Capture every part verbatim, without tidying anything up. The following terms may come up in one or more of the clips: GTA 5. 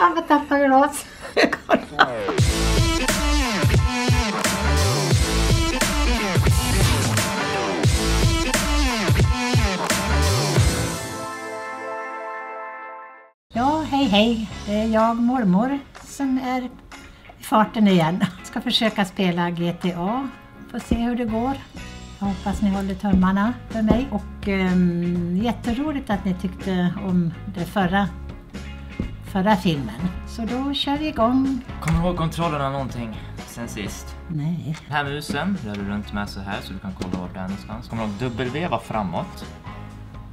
Kan vi tappa glas? Kolla. Ja, hej hej. Det är jag, mormor, som är i farten igen. Ska försöka spela G T A. Får se hur det går. Jag hoppas ni håller tummarna för mig. Och um, jätteroligt att ni tyckte om det förra. Förra filmen. Så då kör vi igång. Kommer du ihåg kontrollerna någonting sen sist? Nej. Den här musen rör du runt med så här så du kan kolla vart den är någonstans. Kommer du ihåg W var framåt?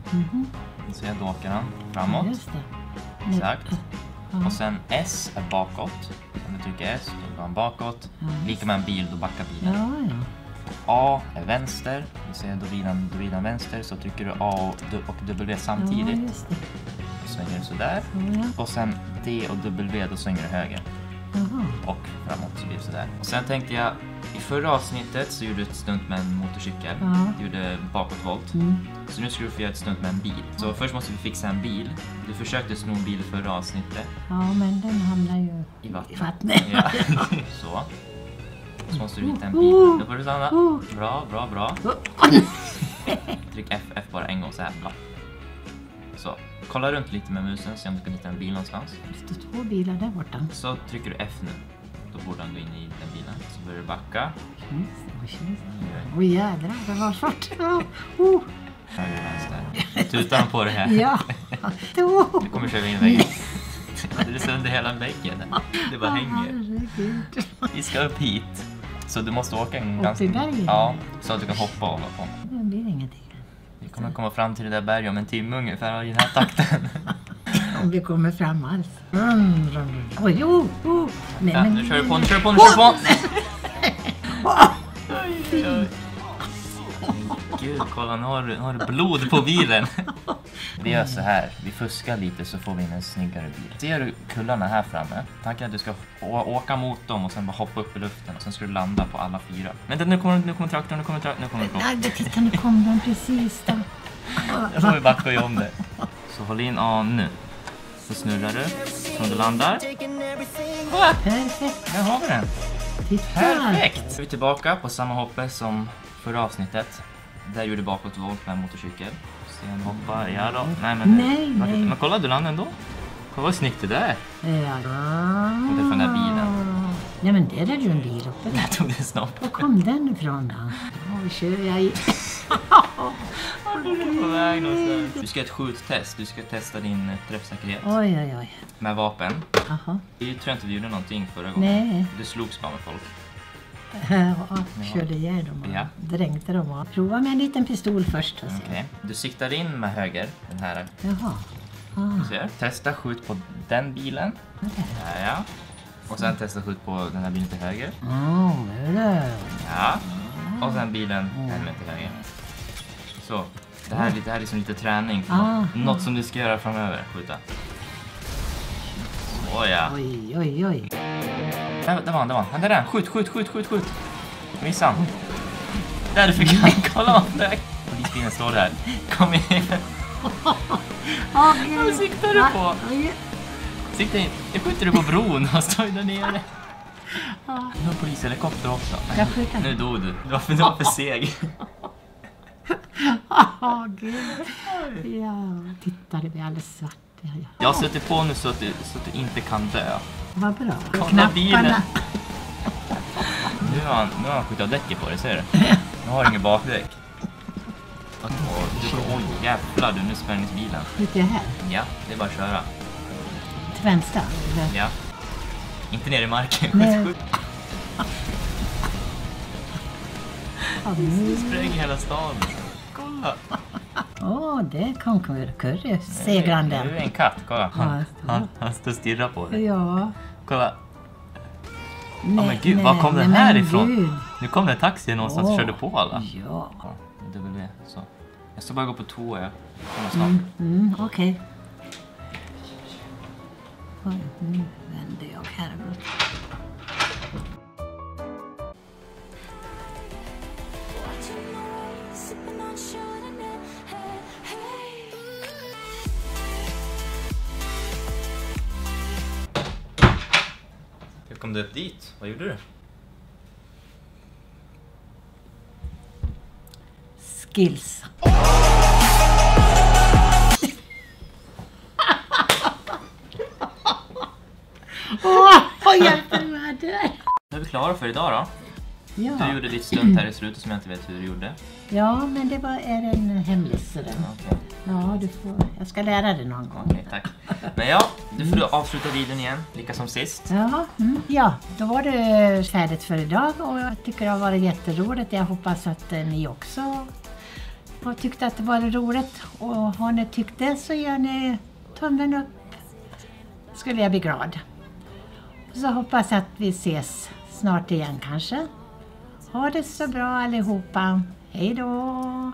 Mhm. Nu ser jag åker den framåt. Ja, just det. Exakt. Ja. Och sen S är bakåt. Om du trycker S då går den bakåt. Ja. Lika med en bil då backar bilen. Ja, ja. A är vänster. Nu ser jag då bilen, då bilen vänster så trycker du A och W samtidigt. Ja, just det. Svänger du sådär. Mm. Och sen D och W, då svänger du höger. Mm. Och framåt så blir det sådär. Och sen tänkte jag, i förra avsnittet så gjorde du ett stunt med en motorcykel. Mm. Du gjorde bakåtvolt. Mm. Så nu ska du få göra ett stunt med en bil. Så först måste vi fixa en bil. Du försökte sno en bil i förra avsnittet. Ja, men den hamnar ju i vattnet. Ja. Så. Så måste du hitta en bil. Då får du stanna. Bra, bra, bra. Tryck F F bara en gång så här. Bra. Så, kolla runt lite med musen, se om du kan hitta en bil någonstans. Det står två bilar där borta. Så trycker du F nu. Då borde han gå in i den bilen. Så börjar du backa. Åh jävlar, det var svårt. Oh. Höger, vänster. Tutar han på det här. Ja. Du kommer köra in väggen. Det är sönder hela väggen. Det bara hänger. Vi ska upp hit. Så du måste åka en ganska... Upp i bergen? Ja, så att du kan hoppa av och på. Det blir ingenting. Vi kommer komma fram till det där berget om en timme ungefär i den här takten. Om vi kommer fram alls. Mm, oh, jo, oh. Men, ja, men, nu kör du på, nu kör du på, nu kör du på! Gud, kolla, nu har, nu har du blod på bilen. Vi gör så här, vi fuskar lite så får vi in en snyggare bil. Ser du kullarna här framme? Tanken är att du ska åka mot dem och sen bara hoppa upp i luften och sen ska du landa på alla fyra. Vänta, nu kommer nu kommer traktorn, nu kommer traktorn, nu kommer den. Nej, titta, nu kom den precis då. Jag får vi backa ju om det. Så håll in A nu. Så snurrar du, så du landar. Kolla! Perfekt! Här har vi den. Titta. Perfekt! Vi är tillbaka på samma hoppe som förra avsnittet. Där gjorde bakåtvolt med motorcykel. Sen hoppa, ja då. Nej, men, nej, nej. Men kolla, du landade ändå. Kolla vad snyggt det där. Ja. Och det är från den bilen. Nej, men det är ju en bil uppe. Där tog det snart. Var kom den ifrån då? Åh, kör jag i... på väg någonstans. Du ska ha ett skjuttest. Du ska testa din träffsäkerhet. Oj, oj, oj. Med vapen. Aha. Jag tror inte vi gjorde någonting förra gången. Nej. Du slogs bara med folk. Ja, körde ihjäl dem och ja. Dränkte dem och prova med en liten pistol först. Okej, okay. Du siktar in med höger, den här. Jaha. Ah. Du ser, testa skjut på den bilen. Okay. Ja, ja. Och sen testa skjut på den här bilen till höger. Åh, oh, det är det. Ja, och sen bilen mm. den till höger. Så, det här, det här är som lite träning för ah. något, något som du ska göra framöver, skjuta. Åh ja. Oj, oj, oj. Där, där var han, där var han. Han är där. Skjut, skjut, skjut, skjut, skjut. Missa han. Där fick han. Kolla om där. Polisbilen står där. Kom igen. Vad siktar du på? Siktar in. Jag skjuter du på bron och står där nere. Nu har polishelikopter också. Nu dog du. Du var för, du var för seg. Åh, gud. Ja, titta, det blir alldeles svart. Ja, ja. Jag sätter på nu så att, du, så att du inte kan dö. Vad bra. Kolla bilen. Nu har han, nu har han skjutit av däcket på dig, ser du? Nu har han ingen bakdäck. Åh, oh, jävlar, du nu spänns bilen. Skjuter jag här? Ja, det är bara att köra. Till vänster? Ja. Inte ner i marken. Skjut. Du spränger hela staden. Kolla. Åh, oh, det kom curry, segrande. Nu är en katt, kolla. Han, han, han står och stirrar på dig. Ja. Kolla. Åh, oh, men gud, nej, var kom nej, den här ifrån? Gud. Nu kom det en taxi någonstans oh. och körde på alla. Ja. Ja, det var det, så. Jag ska bara gå på toa, jag kommer snart. Mm, mm okej. Okay. Nu vänder jag här. kom du upp dit? Vad gjorde du? Skills. Åh, vad hjälper du med det där? Nu är vi klara för idag då. Ja. Du gjorde lite stunt här i slutet som jag inte vet hur du gjorde. Ja, men det var, är en hemlis så den. Okay. Ja, du får, jag ska lära dig någon gång. Okay, tack. Men ja, du får mm. avsluta videon igen, lika som sist. Ja, mm, ja, då var det färdigt för idag och jag tycker det har varit jätteroligt. Jag hoppas att ni också har tyckt att det var roligt. Och har ni tyckt det så gör ni tummen upp. Skulle jag bli glad. Och så hoppas att vi ses snart igen kanske. Ha det så bra allihopa. Hej då!